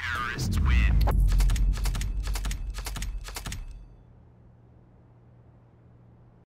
terrorists win.